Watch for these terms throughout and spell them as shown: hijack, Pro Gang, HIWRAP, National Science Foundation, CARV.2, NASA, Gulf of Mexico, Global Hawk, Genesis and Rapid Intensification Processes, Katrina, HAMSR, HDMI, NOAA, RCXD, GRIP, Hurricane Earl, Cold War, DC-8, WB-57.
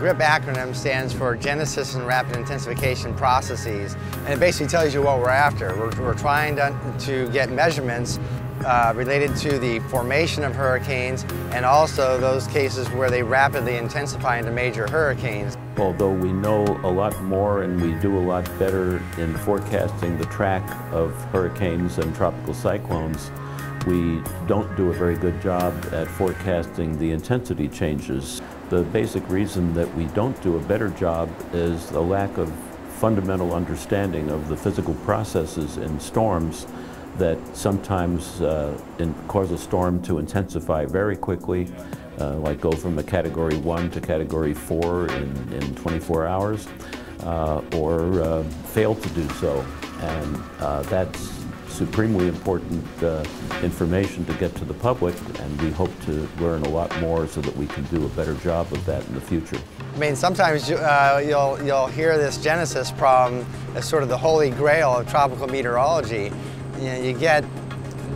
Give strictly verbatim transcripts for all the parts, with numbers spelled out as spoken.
GRIP acronym stands for Genesis and Rapid Intensification Processes, and it basically tells you what we're after. We're, we're trying to, to get measurements uh, related to the formation of hurricanes and also those cases where they rapidly intensify into major hurricanes. Although we know a lot more and we do a lot better in forecasting the track of hurricanes and tropical cyclones, we don't do a very good job at forecasting the intensity changes. The basic reason that we don't do a better job is the lack of fundamental understanding of the physical processes in storms that sometimes uh, in, cause a storm to intensify very quickly, uh, like go from a category one to category four in, in twenty-four hours, uh, or uh, fail to do so. And uh, that's supremely important uh, information to get to the public, and we hope to learn a lot more so that we can do a better job of that in the future. I mean, sometimes you, uh, you'll, you'll hear this Genesis problem as sort of the holy grail of tropical meteorology. You know, you get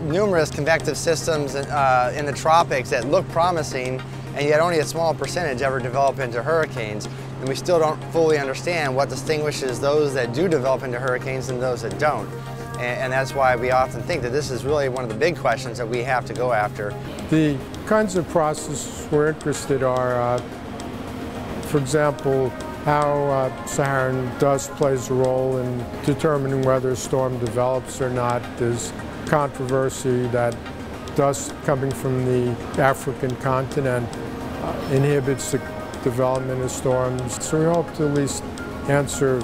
numerous convective systems uh, in the tropics that look promising, and yet only a small percentage ever develop into hurricanes. And we still don't fully understand what distinguishes those that do develop into hurricanes and those that don't. And that's why we often think that this is really one of the big questions that we have to go after. The kinds of processes we're interested are, uh, for example, how uh, Saharan dust plays a role in determining whether a storm develops or not. There's controversy that dust coming from the African continent uh, inhibits the development of storms. So we hope to at least answer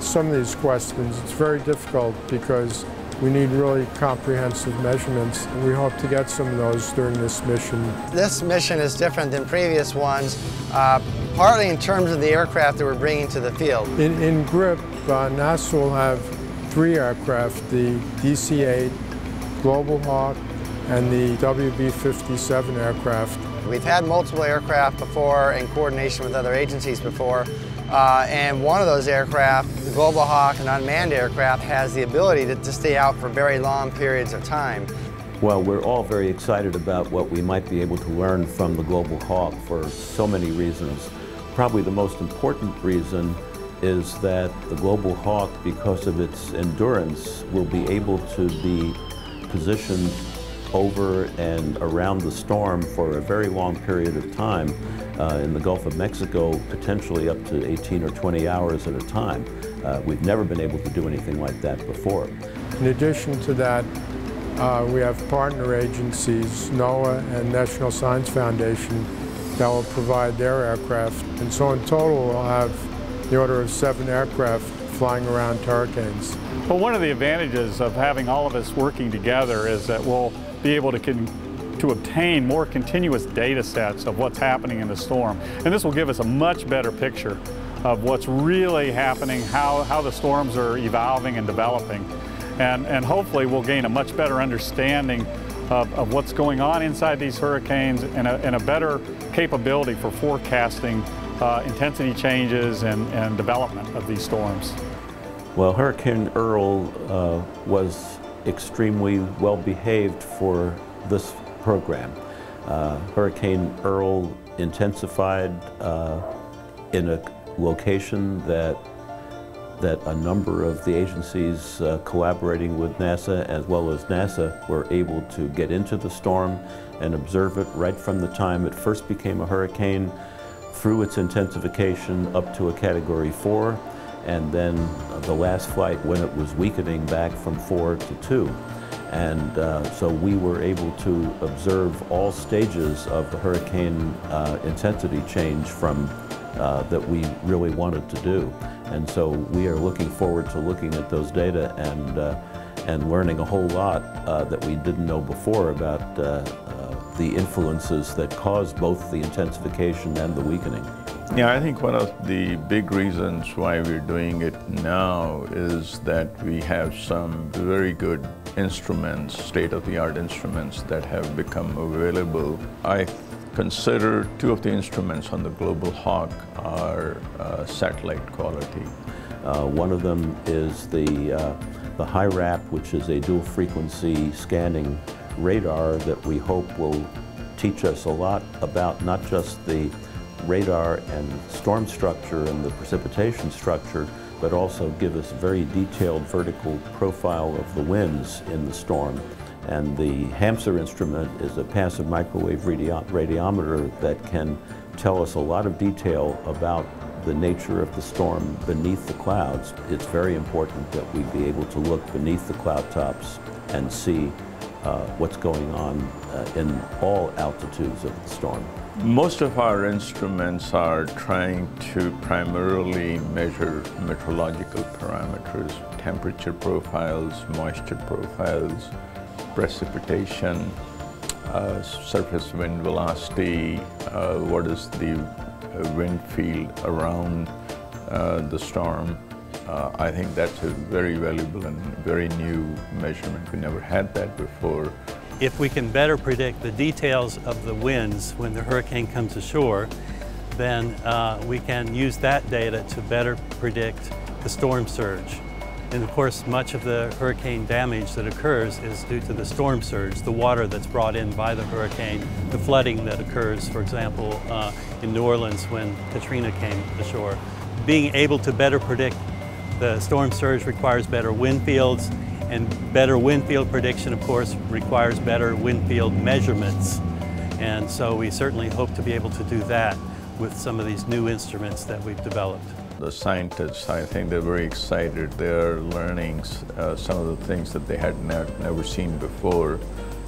some of these questions. It's very difficult because we need really comprehensive measurements, and we hope to get some of those during this mission. This mission is different than previous ones, uh, partly in terms of the aircraft that we're bringing to the field. In, in GRIP, uh, NASA will have three aircraft, the D C eight, Global Hawk, and the W B fifty-seven aircraft. We've had multiple aircraft before in coordination with other agencies before. Uh, and one of those aircraft, the Global Hawk, an unmanned aircraft, has the ability to, to stay out for very long periods of time. Well, we're all very excited about what we might be able to learn from the Global Hawk for so many reasons. Probably the most important reason is that the Global Hawk, because of its endurance, will be able to be positioned over and around the storm for a very long period of time uh, in the Gulf of Mexico, potentially up to eighteen or twenty hours at a time. Uh, we've never been able to do anything like that before. In addition to that, uh, we have partner agencies, NOAA and National Science Foundation, that will provide their aircraft. And so in total, we'll have the order of seven aircraft flying around hurricanes. Well, one of the advantages of having all of us working together is that we'll be able to, con to obtain more continuous data sets of what's happening in the storm. And this will give us a much better picture of what's really happening, how, how the storms are evolving and developing. And, and hopefully we'll gain a much better understanding of, of what's going on inside these hurricanes, and a, and a better capability for forecasting uh, intensity changes and, and development of these storms. Well, Hurricane Earl uh, was extremely well behaved for this program. Uh, Hurricane Earl intensified uh, in a location that, that a number of the agencies uh, collaborating with NASA as well as NASA were able to get into the storm and observe it right from the time it first became a hurricane through its intensification up to a category four, and then the last flight when it was weakening back from four to two. And uh, so we were able to observe all stages of the hurricane uh, intensity change from uh, that we really wanted to do. And so we are looking forward to looking at those data and, uh, and learning a whole lot uh, that we didn't know before about uh, uh, the influences that caused both the intensification and the weakening. Yeah, I think one of the big reasons why we're doing it now is that we have some very good instruments, state-of-the-art instruments that have become available. I consider two of the instruments on the Global Hawk are uh, satellite quality. Uh, one of them is the, uh, the HIWRAP, which is a dual-frequency scanning radar that we hope will teach us a lot about not just the radar and storm structure and the precipitation structure, but also give us very detailed vertical profile of the winds in the storm. And the HAMSR instrument is a passive microwave radi- radiometer that can tell us a lot of detail about the nature of the storm beneath the clouds. It's very important that we be able to look beneath the cloud tops and see uh, what's going on uh, in all altitudes of the storm. Most of our instruments are trying to primarily measure meteorological parameters, temperature profiles, moisture profiles, precipitation, uh, surface wind velocity, uh, what is the wind field around uh, the storm. Uh, I think that's a very valuable and very new measurement. We never had that before. If we can better predict the details of the winds when the hurricane comes ashore, then uh, we can use that data to better predict the storm surge. And of course, much of the hurricane damage that occurs is due to the storm surge, the water that's brought in by the hurricane, the flooding that occurs, for example, uh, in New Orleans when Katrina came ashore. Being able to better predict the storm surge requires better wind fields, and better wind field prediction, of course, requires better wind field measurements. And so we certainly hope to be able to do that with some of these new instruments that we've developed. The scientists, I think they're very excited. They're learning uh, some of the things that they had ne never seen before.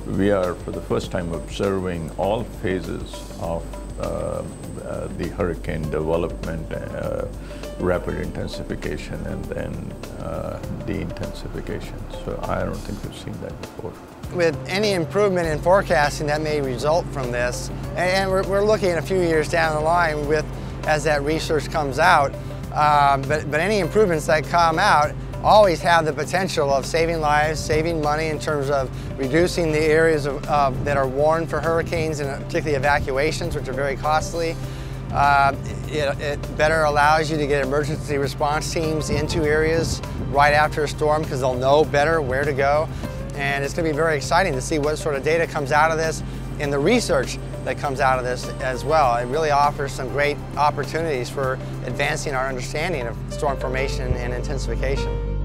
We are, for the first time, observing all phases of uh, uh, the hurricane development, uh, rapid intensification, and then uh, de-intensification. So I don't think we've seen that before. With any improvement in forecasting that may result from this, and we're, we're looking a few years down the line with as that research comes out, uh, but, but any improvements that come out always have the potential of saving lives, saving money in terms of reducing the areas of, uh, that are worn for hurricanes, and particularly evacuations, which are very costly. Uh, it, it better allows you to get emergency response teams into areas right after a storm because they'll know better where to go. And it's going to be very exciting to see what sort of data comes out of this and the research that comes out of this as well. It really offers some great opportunities for advancing our understanding of storm formation and intensification.